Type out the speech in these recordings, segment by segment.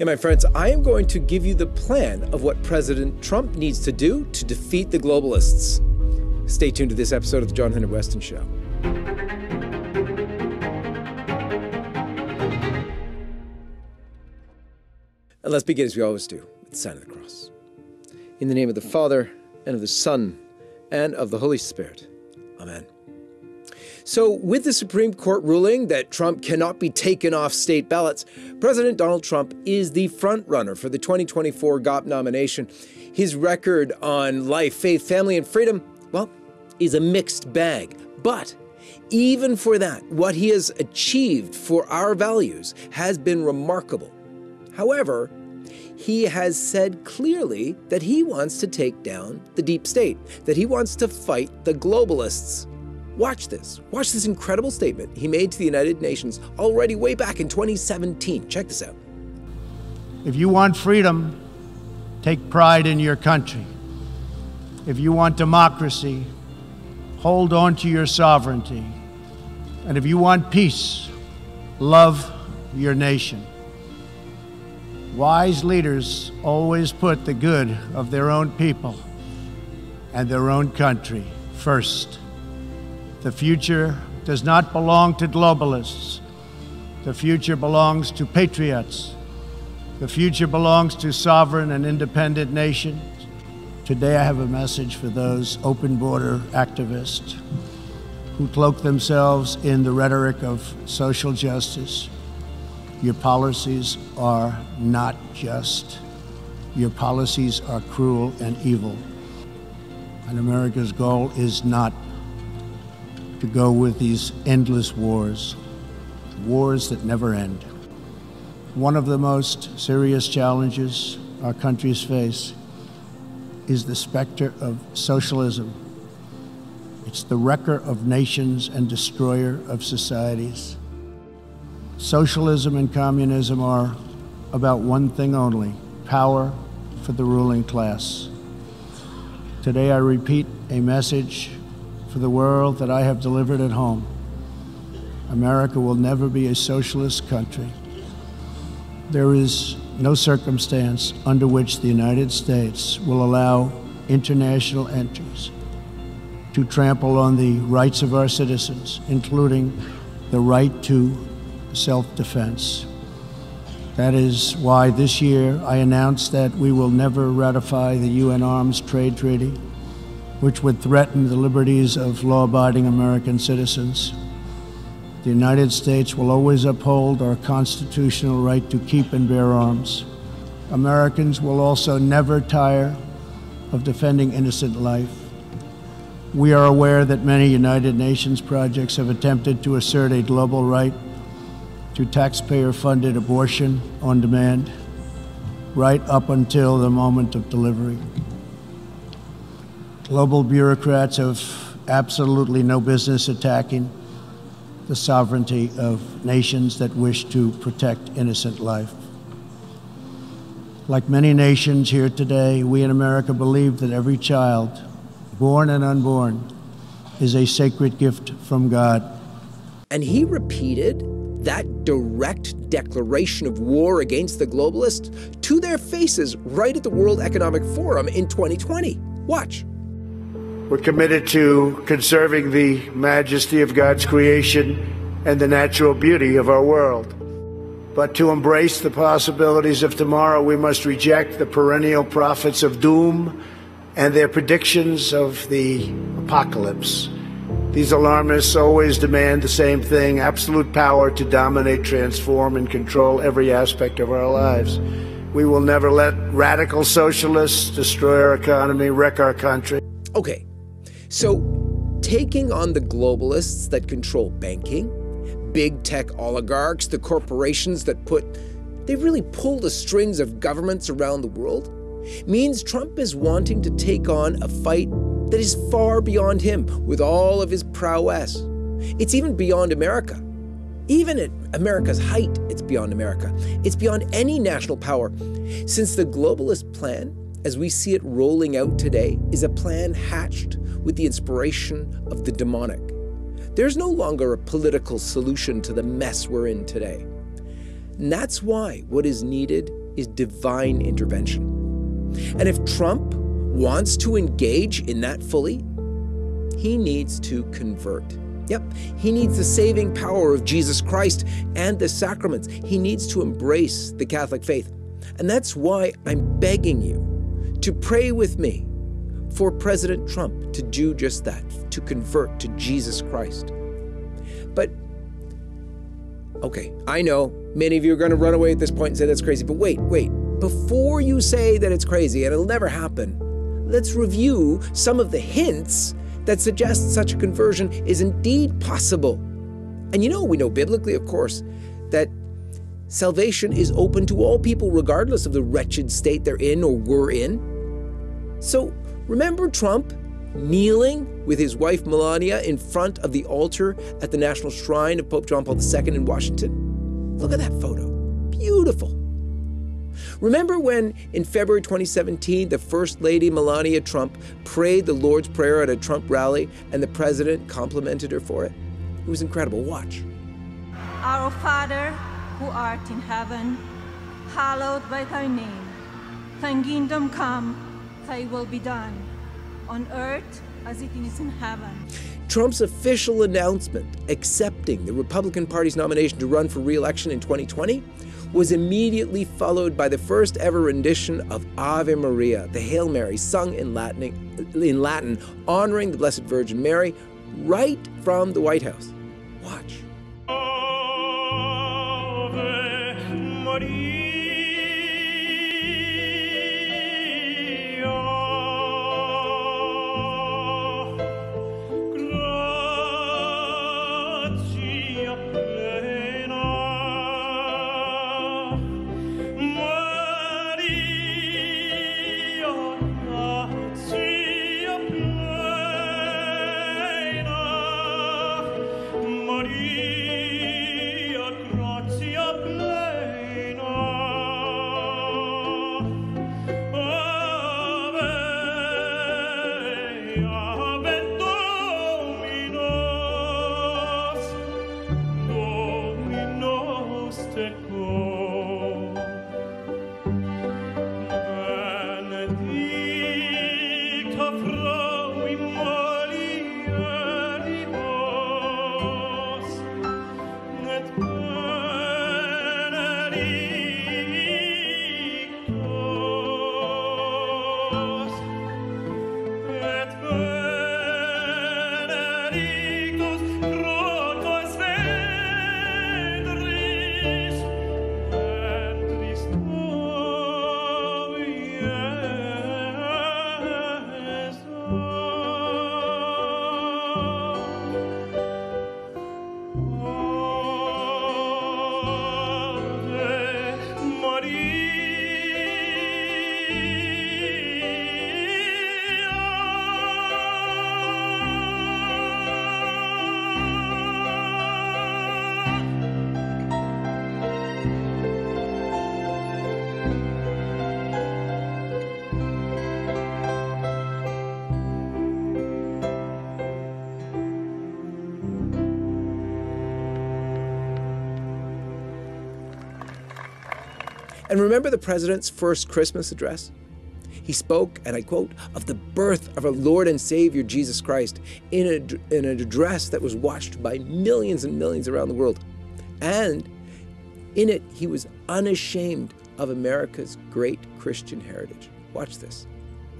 And my friends, I am going to give you the plan of what President Trump needs to do to defeat the globalists. Stay tuned to this episode of the John Henry Weston Show. And let's begin as we always do, with the sign of the cross. In the name of the Father, and of the Son, and of the Holy Spirit. Amen. So, with the Supreme Court ruling that Trump cannot be taken off state ballots, President Donald Trump is the front-runner for the 2024 GOP nomination. His record on life, faith, family, and freedom, well, is a mixed bag. But even for that, what he has achieved for our values has been remarkable. However, he has said clearly that he wants to take down the deep state, that he wants to fight the globalists. Watch this. Watch this incredible statement he made to the United Nations already way back in 2017. Check this out. If you want freedom, take pride in your country. If you want democracy, hold on to your sovereignty. And if you want peace, love your nation. Wise leaders always put the good of their own people and their own country first. The future does not belong to globalists. The future belongs to patriots. The future belongs to sovereign and independent nations. Today I have a message for those open border activists who cloak themselves in the rhetoric of social justice. Your policies are not just. Your policies are cruel and evil. And America's goal is not to go with these endless wars, wars that never end. One of the most serious challenges our countries face is the specter of socialism. It's the wrecker of nations and destroyer of societies. Socialism and communism are about one thing only, power for the ruling class. Today I repeat a message for the world that I have delivered at home. America will never be a socialist country. There is no circumstance under which the United States will allow international entities to trample on the rights of our citizens, including the right to self-defense. That is why this year I announced that we will never ratify the UN Arms Trade Treaty, which would threaten the liberties of law-abiding American citizens. The United States will always uphold our constitutional right to keep and bear arms. Americans will also never tire of defending innocent life. We are aware that many United Nations projects have attempted to assert a global right to taxpayer-funded abortion on demand, right up until the moment of delivery. Global bureaucrats have absolutely no business attacking the sovereignty of nations that wish to protect innocent life. Like many nations here today, we in America believe that every child, born and unborn, is a sacred gift from God. And he repeated that direct declaration of war against the globalists to their faces right at the World Economic Forum in 2020. Watch. We're committed to conserving the majesty of God's creation and the natural beauty of our world. But to embrace the possibilities of tomorrow, we must reject the perennial prophets of doom and their predictions of the apocalypse. These alarmists always demand the same thing, absolute power to dominate, transform, and control every aspect of our lives. We will never let radical socialists destroy our economy, wreck our country. Okay. So, taking on the globalists that control banking, big tech oligarchs, the corporations that they really pull the strings of governments around the world, means Trump is wanting to take on a fight that is far beyond him with all of his prowess. It's even beyond America. Even at America's height, it's beyond America. It's beyond any national power, since the globalist plan, as we see it rolling out today, is a plan hatched with the inspiration of the demonic. There's no longer a political solution to the mess we're in today. And that's why what is needed is divine intervention. And if Trump wants to engage in that fully, he needs to convert. Yep, he needs the saving power of Jesus Christ and the sacraments. He needs to embrace the Catholic faith. And that's why I'm begging you to pray with me for President Trump to do just that, to convert to Jesus Christ. But, okay, I know many of you are going to run away at this point and say that's crazy, but wait, before you say that it's crazy and it'll never happen, let's review some of the hints that suggests such a conversion is indeed possible. And you know, we know biblically, of course, that salvation is open to all people regardless of the wretched state they're in or were in. So remember Trump kneeling with his wife Melania in front of the altar at the National Shrine of Pope John Paul II in Washington? Look at that photo. Beautiful. Remember when, in February 2017, the First Lady Melania Trump prayed the Lord's Prayer at a Trump rally and the president complimented her for it? It was incredible. Watch. Our Father, who art in heaven, hallowed be thy name. Thy kingdom come, thy will be done, on earth as it is in heaven. Trump's official announcement accepting the Republican Party's nomination to run for re-election in 2020 was immediately followed by the first ever rendition of Ave Maria, the Hail Mary, sung in Latin, honoring the Blessed Virgin Mary, right from the White House. Watch. Ave Maria. And remember the president's first Christmas address? He spoke, and I quote, of the birth of our Lord and Savior Jesus Christ in an address that was watched by millions and millions around the world. And in it, he was unashamed of America's great Christian heritage. Watch this.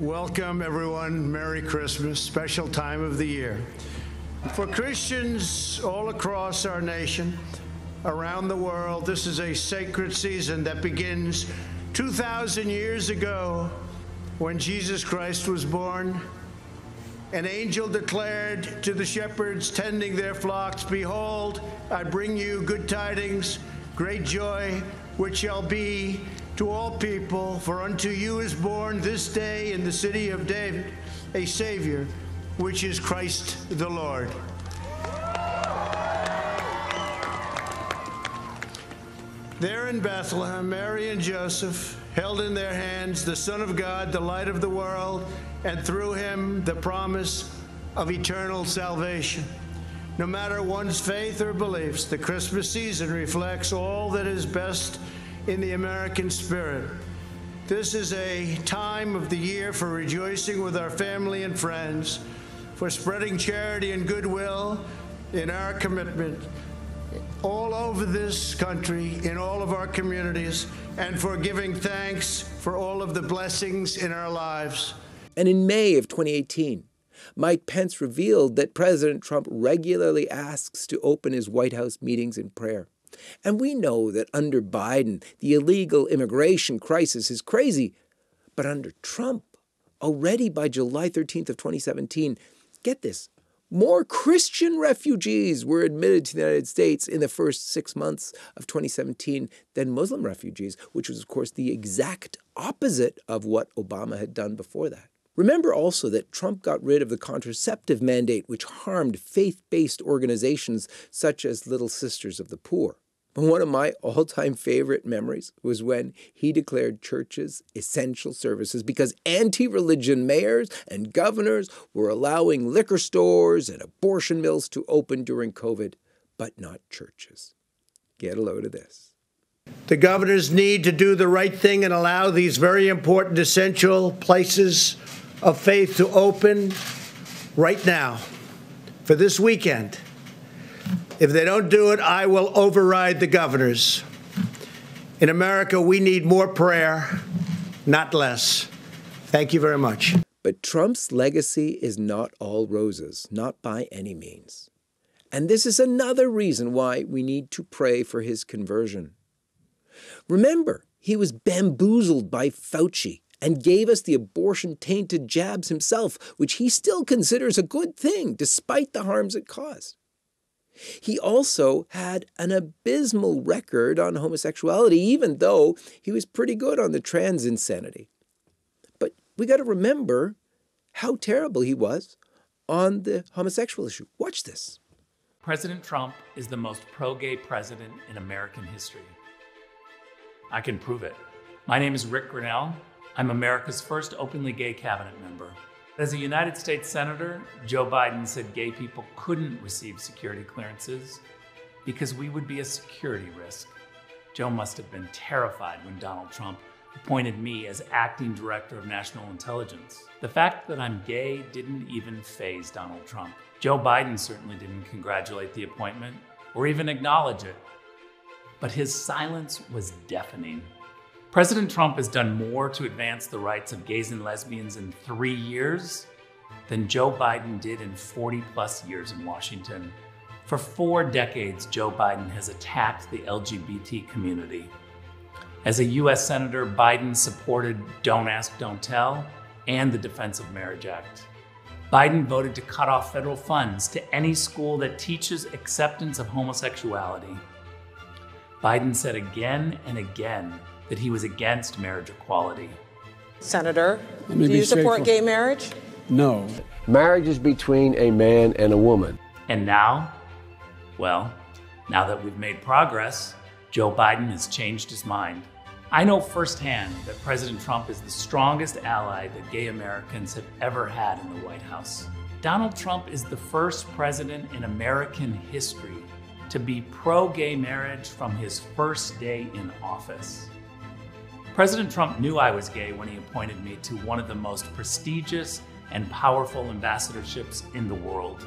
Welcome, everyone. Merry Christmas, special time of the year. For Christians all across our nation, around the world, this is a sacred season that begins 2,000 years ago when Jesus Christ was born. An angel declared to the shepherds tending their flocks, "Behold, I bring you good tidings, great joy, which shall be to all people. For unto you is born this day in the city of David a Savior, which is Christ the Lord." There in Bethlehem, Mary and Joseph held in their hands the Son of God, the light of the world, and through him the promise of eternal salvation. No matter one's faith or beliefs, the Christmas season reflects all that is best in the American spirit. This is a time of the year for rejoicing with our family and friends, for spreading charity and goodwill in our commitment all over this country, in all of our communities, and for giving thanks for all of the blessings in our lives. And in May of 2018, Mike Pence revealed that President Trump regularly asks to open his White House meetings in prayer. And we know that under Biden, the illegal immigration crisis is crazy. But under Trump, already by July 13th of 2017, get this, more Christian refugees were admitted to the United States in the first 6 months of 2017 than Muslim refugees, which was, of course, the exact opposite of what Obama had done before that. Remember also that Trump got rid of the contraceptive mandate, which harmed faith-based organizations such as Little Sisters of the Poor. But one of my all-time favorite memories was when he declared churches essential services because anti-religion mayors and governors were allowing liquor stores and abortion mills to open during COVID, but not churches. Get a load of this. The governors need to do the right thing and allow these very important essential places of faith to open right now for this weekend. If they don't do it, I will override the governors. In America, we need more prayer, not less. Thank you very much. But Trump's legacy is not all roses, not by any means. And this is another reason why we need to pray for his conversion. Remember, he was bamboozled by Fauci and gave us the abortion-tainted jabs himself, which he still considers a good thing, despite the harms it caused. He also had an abysmal record on homosexuality, even though he was pretty good on the trans insanity. But we got to remember how terrible he was on the homosexual issue. Watch this. President Trump is the most pro-gay president in American history. I can prove it. My name is Rick Grenell. I'm America's first openly gay cabinet member. As a United States Senator, Joe Biden said gay people couldn't receive security clearances because we would be a security risk. Joe must have been terrified when Donald Trump appointed me as acting director of national intelligence. The fact that I'm gay didn't even faze Donald Trump. Joe Biden certainly didn't congratulate the appointment or even acknowledge it. But his silence was deafening. President Trump has done more to advance the rights of gays and lesbians in 3 years than Joe Biden did in 40-plus years in Washington. For 4 decades, Joe Biden has attacked the LGBT community. As a U.S. Senator, Biden supported Don't Ask, Don't Tell and the Defense of Marriage Act. Biden voted to cut off federal funds to any school that teaches acceptance of homosexuality. Biden said again and again that he was against marriage equality. Senator, do you support gay marriage? No. Marriage is between a man and a woman. And now? Well, now that we've made progress, Joe Biden has changed his mind. I know firsthand that President Trump is the strongest ally that gay Americans have ever had in the White House. Donald Trump is the first president in American history to be pro-gay marriage from his first day in office. President Trump knew I was gay when he appointed me to one of the most prestigious and powerful ambassadorships in the world.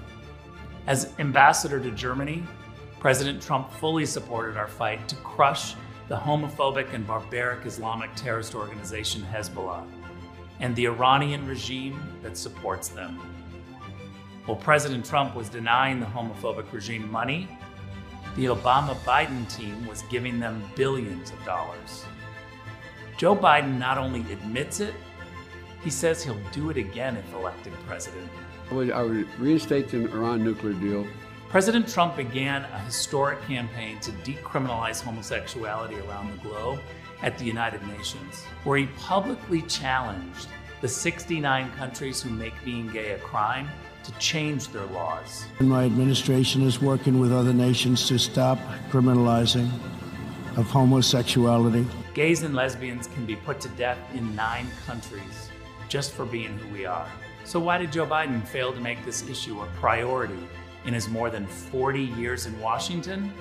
As ambassador to Germany, President Trump fully supported our fight to crush the homophobic and barbaric Islamic terrorist organization Hezbollah and the Iranian regime that supports them. While President Trump was denying the homophobic regime money, the Obama-Biden team was giving them billions of dollars. Joe Biden not only admits it, he says he'll do it again if elected president. I would reinstate the Iran nuclear deal. President Trump began a historic campaign to decriminalize homosexuality around the globe at the United Nations, where he publicly challenged the 69 countries who make being gay a crime to change their laws. My administration is working with other nations to stop criminalizing of homosexuality. Gays and lesbians can be put to death in 9 countries just for being who we are. So why did Joe Biden fail to make this issue a priority in his more than 40 years in Washington,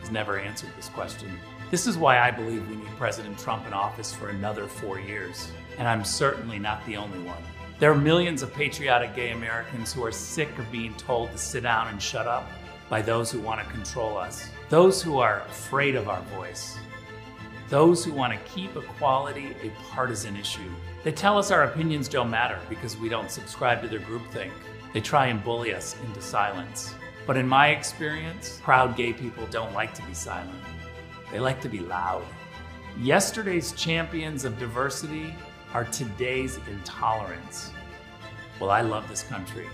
has never answered this question. This is why I believe we need President Trump in office for another 4 years. And I'm certainly not the only one. There are millions of patriotic gay Americans who are sick of being told to sit down and shut up by those who want to control us, those who are afraid of our voice, those who want to keep equality a partisan issue. They tell us our opinions don't matter because we don't subscribe to their groupthink. They try and bully us into silence. But in my experience, proud gay people don't like to be silent. They like to be loud. Yesterday's champions of diversity are today's intolerance. Well, I love this country,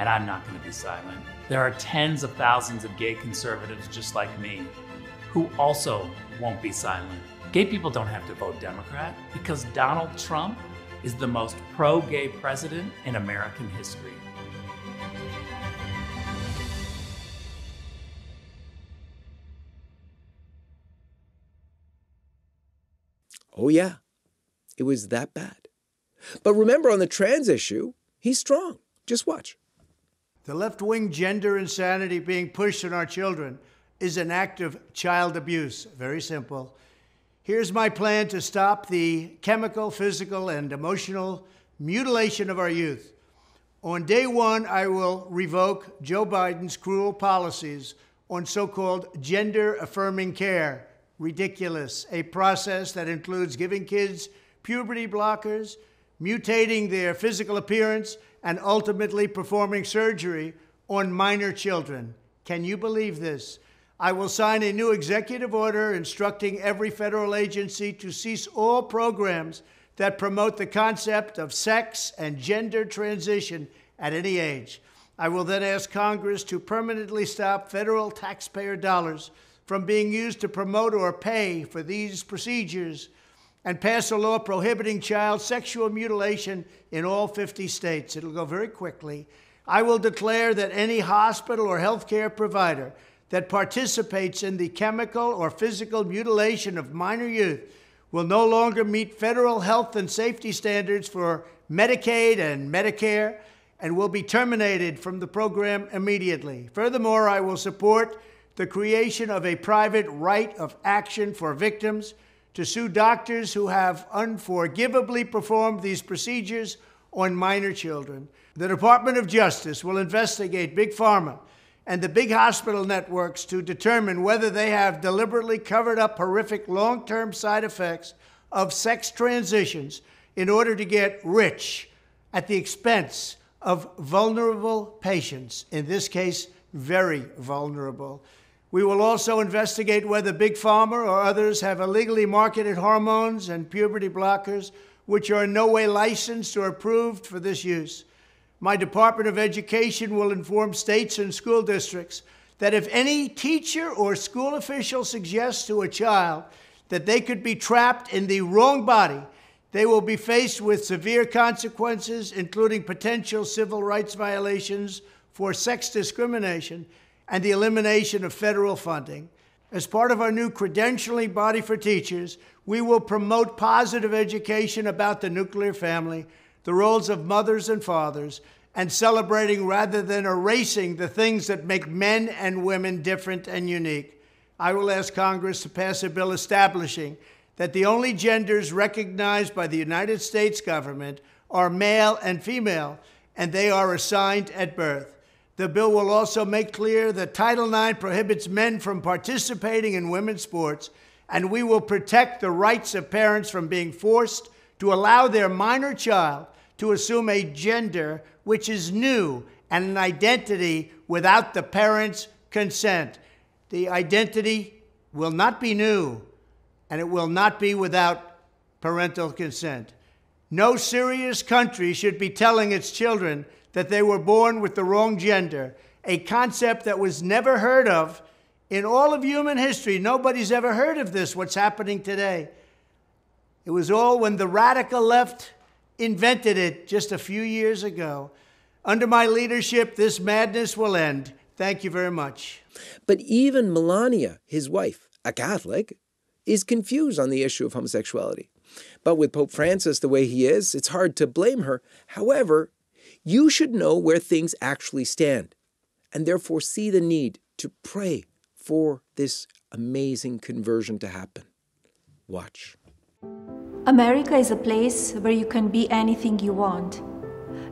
and I'm not going to be silent. There are tens of thousands of gay conservatives just like me who also won't be silent. Gay people don't have to vote Democrat because Donald Trump is the most pro-gay president in American history. Oh yeah, it was that bad. But remember, on the trans issue, he's strong. Just watch. The left-wing gender insanity being pushed on our children is an act of child abuse. Very simple. Here's my plan to stop the chemical, physical, and emotional mutilation of our youth. On day one, I will revoke Joe Biden's cruel policies on so-called gender-affirming care. Ridiculous. A process that includes giving kids puberty blockers, mutating their physical appearance, and ultimately performing surgery on minor children. Can you believe this? I will sign a new executive order instructing every federal agency to cease all programs that promote the concept of sex and gender transition at any age. I will then ask Congress to permanently stop federal taxpayer dollars from being used to promote or pay for these procedures, and pass a law prohibiting child sexual mutilation in all 50 states. It'll go very quickly. I will declare that any hospital or healthcare provider that participates in the chemical or physical mutilation of minor youth will no longer meet federal health and safety standards for Medicaid and Medicare, and will be terminated from the program immediately. Furthermore, I will support the creation of a private right of action for victims to sue doctors who have unforgivably performed these procedures on minor children. The Department of Justice will investigate Big Pharma and the big hospital networks to determine whether they have deliberately covered up horrific long-term side effects of sex transitions in order to get rich at the expense of vulnerable patients, in this case, very vulnerable. We will also investigate whether Big Pharma or others have illegally marketed hormones and puberty blockers, which are in no way licensed or approved for this use. My Department of Education will inform states and school districts that if any teacher or school official suggests to a child that they could be trapped in the wrong body, they will be faced with severe consequences, including potential civil rights violations for sex discrimination and the elimination of federal funding. As part of our new credentialing body for teachers, we will promote positive education about the nuclear family, the roles of mothers and fathers, and celebrating rather than erasing the things that make men and women different and unique. I will ask Congress to pass a bill establishing that the only genders recognized by the United States government are male and female, and they are assigned at birth. The bill will also make clear that Title IX prohibits men from participating in women's sports, and we will protect the rights of parents from being forced to allow their minor child to assume a gender which is new and an identity without the parents' consent. The identity will not be new, and it will not be without parental consent. No serious country should be telling its children that they were born with the wrong gender, a concept that was never heard of in all of human history. Nobody's ever heard of this, what's happening today. It was all when the radical left invented it just a few years ago. Under my leadership, this madness will end. Thank you very much. But even Melania, his wife, a Catholic, is confused on the issue of homosexuality. But with Pope Francis the way he is, it's hard to blame her. However, you should know where things actually stand. and therefore see the need to pray for this amazing conversion to happen. Watch. America is a place where you can be anything you want.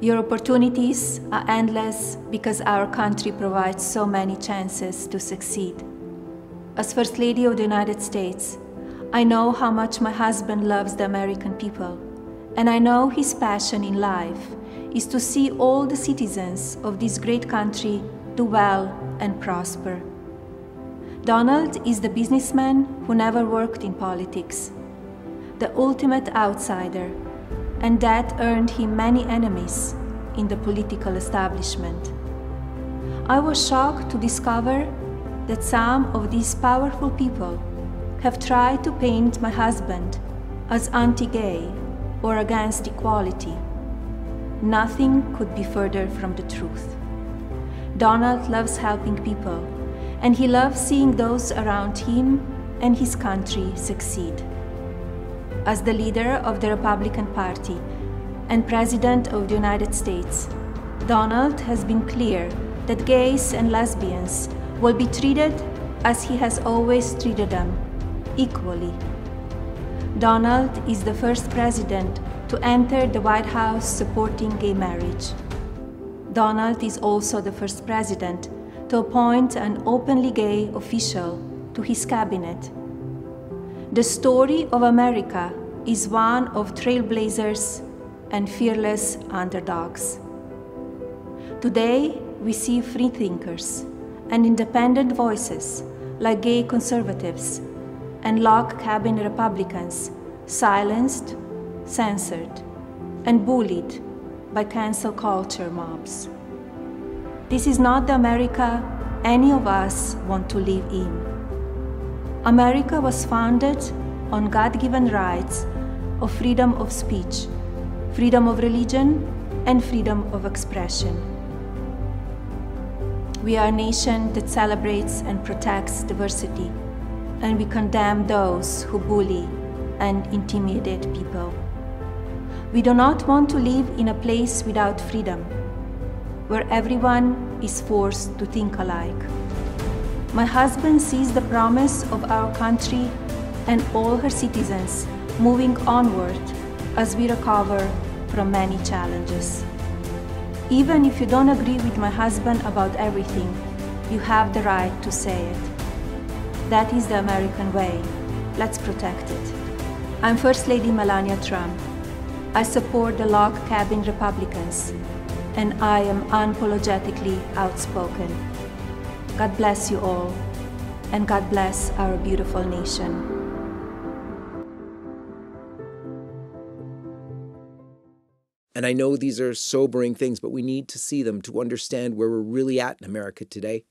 Your opportunities are endless because our country provides so many chances to succeed. As First Lady of the United States, I know how much my husband loves the American people, and I know his passion in life is to see all the citizens of this great country do well and prosper. Donald is the businessman who never worked in politics, the ultimate outsider, and that earned him many enemies in the political establishment. I was shocked to discover that some of these powerful people have tried to paint my husband as anti-gay or against equality. Nothing could be further from the truth. Donald loves helping people, and he loves seeing those around him and his country succeed. As the leader of the Republican Party and President of the United States, Donald has been clear that gays and lesbians will be treated as he has always treated them, equally. Donald is the first president to enter the White House supporting gay marriage. Donald is also the first president to appoint an openly gay official to his cabinet. The story of America is one of trailblazers and fearless underdogs. Today, we see free thinkers and independent voices like gay conservatives and log cabin Republicans silenced, censored, and bullied by cancel culture mobs. This is not the America any of us want to live in. America was founded on God-given rights of freedom of speech, freedom of religion, and freedom of expression. We are a nation that celebrates and protects diversity, and we condemn those who bully and intimidate people. We do not want to live in a place without freedom, where everyone is forced to think alike. My husband sees the promise of our country and all her citizens moving onward as we recover from many challenges. Even if you don't agree with my husband about everything, you have the right to say it. That is the American way. Let's protect it. I'm First Lady Melania Trump. I support the log cabin Republicans, and I am unapologetically outspoken. God bless you all, and God bless our beautiful nation. And I know these are sobering things, but we need to see them to understand where we're really at in America today.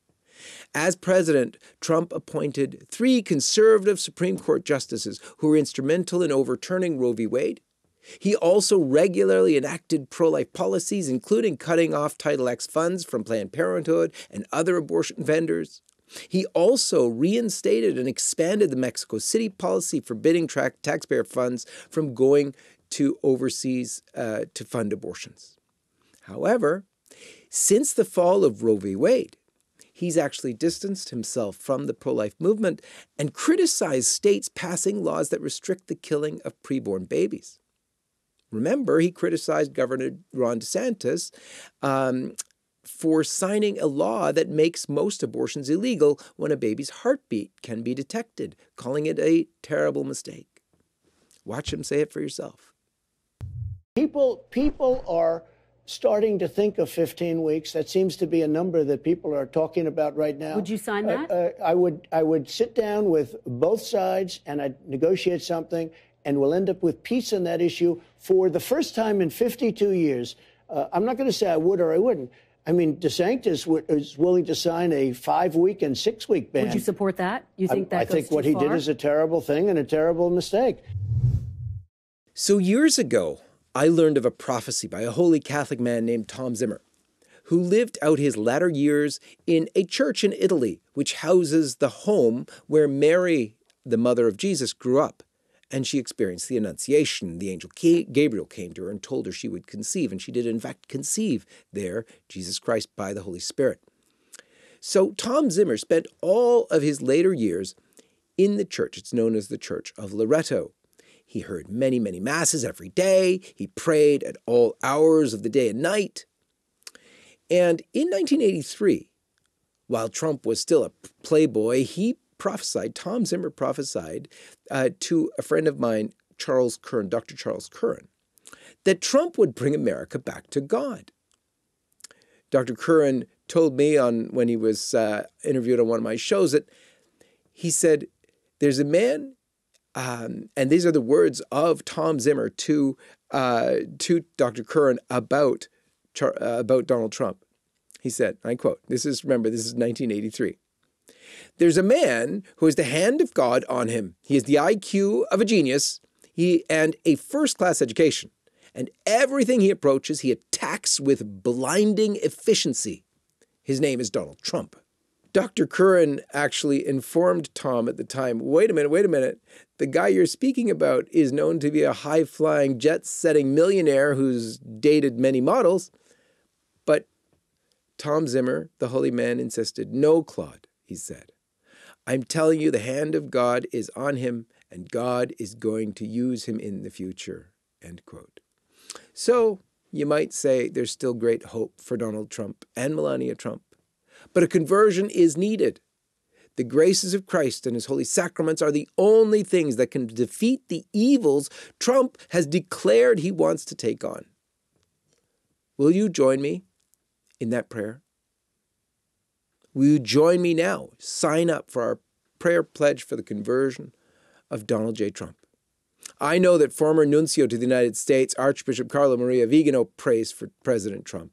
As president, Trump appointed 3 conservative Supreme Court justices who were instrumental in overturning Roe v. Wade. He also regularly enacted pro-life policies, including cutting off Title X funds from Planned Parenthood and other abortion vendors. He also reinstated and expanded the Mexico City policy forbidding taxpayer funds from going to overseas to fund abortions. However, since the fall of Roe v. Wade, he's actually distanced himself from the pro-life movement and criticized states passing laws that restrict the killing of preborn babies. Remember, he criticized Governor Ron DeSantis for signing a law that makes most abortions illegal when a baby's heartbeat can be detected, calling it a terrible mistake. Watch him say it for yourself. People are starting to think of 15 weeks. That seems to be a number that people are talking about right now. Would you sign that? I would sit down with both sides and I'd negotiate something, and we'll end up with peace on that issue for the first time in 52 years. I'm not going to say I would or I wouldn't. I mean, DeSantis is willing to sign a 5-week and 6-week ban. Would you support that? You think that goes too far? I think what he did is a terrible thing and a terrible mistake. So years ago, I learned of a prophecy by a holy Catholic man named Tom Zimmer, who lived out his latter years in a church in Italy, which houses the home where Mary, the mother of Jesus, grew up, and she experienced the Annunciation. The angel Gabriel came to her and told her she would conceive, and she did in fact conceive there Jesus Christ by the Holy Spirit. So Tom Zimmer spent all of his later years in the church. It's known as the Church of Loreto. He heard many, many masses every day. He prayed at all hours of the day and night. And in 1983, while Trump was still a playboy, he prophesied, Tom Zimmer prophesied to a friend of mine, Charles Curran, Dr. Charles Curran, that Trump would bring America back to God. Dr. Curran told me when he was interviewed on one of my shows that he said, there's a man, and these are the words of Tom Zimmer to Dr. Curran about Donald Trump. He said, I quote, remember, this is 1983. There's a man who has the hand of God on him. He has the IQ of a genius and a first-class education. And everything he approaches, he attacks with blinding efficiency. His name is Donald Trump. Dr. Curran actually informed Tom at the time, wait a minute, the guy you're speaking about is known to be a high-flying, jet-setting millionaire who's dated many models. But Tom Zimmer, the holy man, insisted, no, Claude, he said. I'm telling you, the hand of God is on him, and God is going to use him in the future, end quote. So you might say there's still great hope for Donald Trump and Melania Trump. But a conversion is needed. The graces of Christ and his holy sacraments are the only things that can defeat the evils Trump has declared he wants to take on. Will you join me in that prayer? Will you join me now? Sign up for our prayer pledge for the conversion of Donald J. Trump. I know that former Nuncio to the United States, Archbishop Carlo Maria Viganò, prays for President Trump.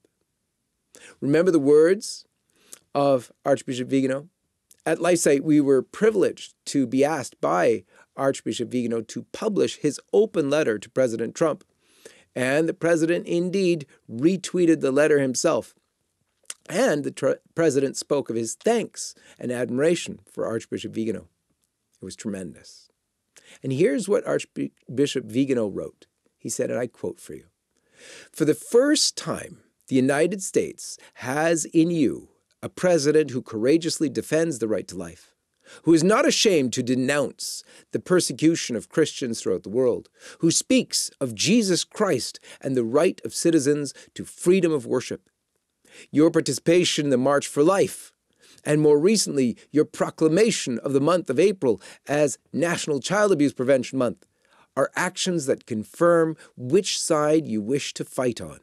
Remember the words of Archbishop Viganò? At LifeSite, we were privileged to be asked by Archbishop Viganò to publish his open letter to President Trump. And the president indeed retweeted the letter himself. And the president spoke of his thanks and admiration for Archbishop Viganò. It was tremendous. And here's what Archbishop Viganò wrote. He said, and I quote for you, "For the first time, the United States has in you a president who courageously defends the right to life, who is not ashamed to denounce the persecution of Christians throughout the world, who speaks of Jesus Christ and the right of citizens to freedom of worship. Your participation in the March for Life, and more recently, your proclamation of the month of April as National Child Abuse Prevention Month, are actions that confirm which side you wish to fight on.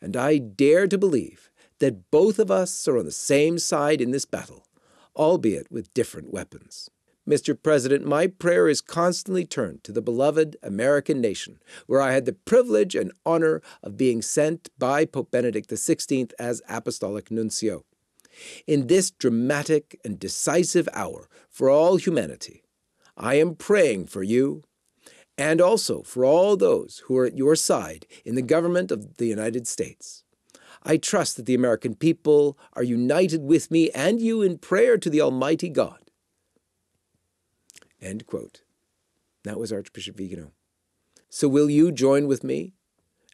And I dare to believe that both of us are on the same side in this battle, albeit with different weapons. Mr. President, my prayer is constantly turned to the beloved American nation, where I had the privilege and honor of being sent by Pope Benedict XVI as Apostolic Nuncio. In this dramatic and decisive hour for all humanity, I am praying for you and also for all those who are at your side in the government of the United States. I trust that the American people are united with me and you in prayer to the Almighty God." End quote. That was Archbishop Viganò. So will you join with me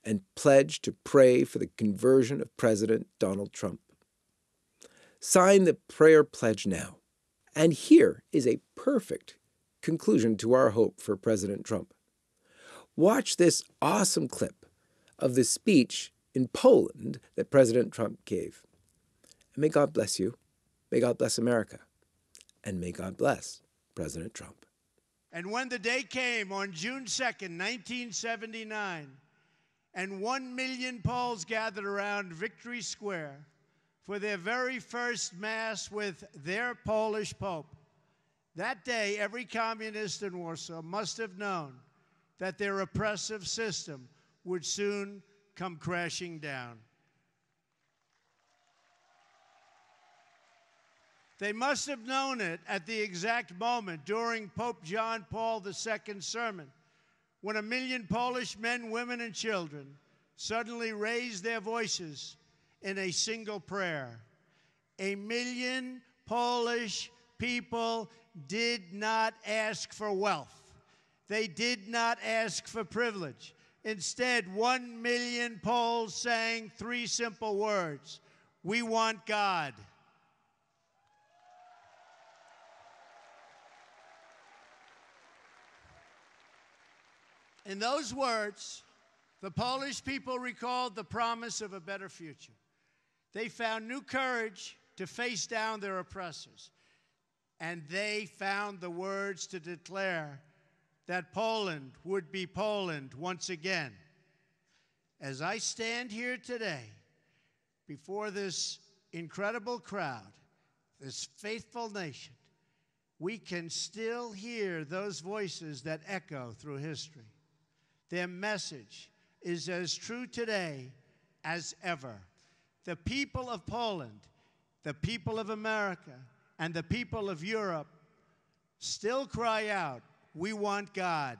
and pledge to pray for the conversion of President Donald Trump? Sign the prayer pledge now. And here is a perfect conclusion to our hope for President Trump. Watch this awesome clip of the speech in Poland that President Trump gave. And may God bless you. May God bless America. And may God bless President Trump. And when the day came on June 2nd, 1979, and 1 million Poles gathered around Victory Square for their very first mass with their Polish Pope, that day every communist in Warsaw must have known that their oppressive system would soon come crashing down. They must have known it at the exact moment during Pope John Paul II's sermon, when 1 million Polish men, women, and children suddenly raised their voices in a single prayer. 1 million Polish people did not ask for wealth. They did not ask for privilege. Instead, 1 million Poles sang three simple words: "We want God." In those words, the Polish people recalled the promise of a better future. They found new courage to face down their oppressors. And they found the words to declare that Poland would be Poland once again. As I stand here today before this incredible crowd, this faithful nation, we can still hear those voices that echo through history. Their message is as true today as ever. The people of Poland, the people of America, and the people of Europe still cry out, "We want God."